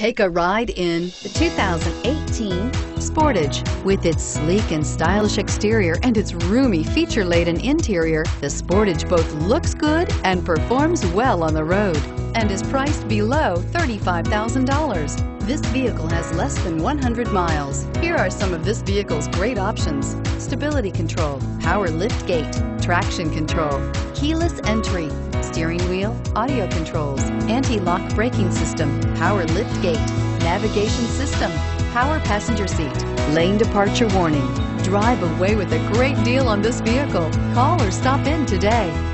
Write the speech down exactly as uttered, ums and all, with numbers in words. Take a ride in the two thousand eighteen Sportage. With its sleek and stylish exterior and its roomy feature-laden interior, the Sportage both looks good and performs well on the road and is priced below thirty-five thousand dollars. This vehicle has less than one hundred miles. Here are some of this vehicle's great options: stability control, power lift gate, traction control, keyless entry, steering wheel audio controls, anti-lock braking system, power lift gate, navigation system, power passenger seat, lane departure warning. Drive away with a great deal on this vehicle. Call or stop in today.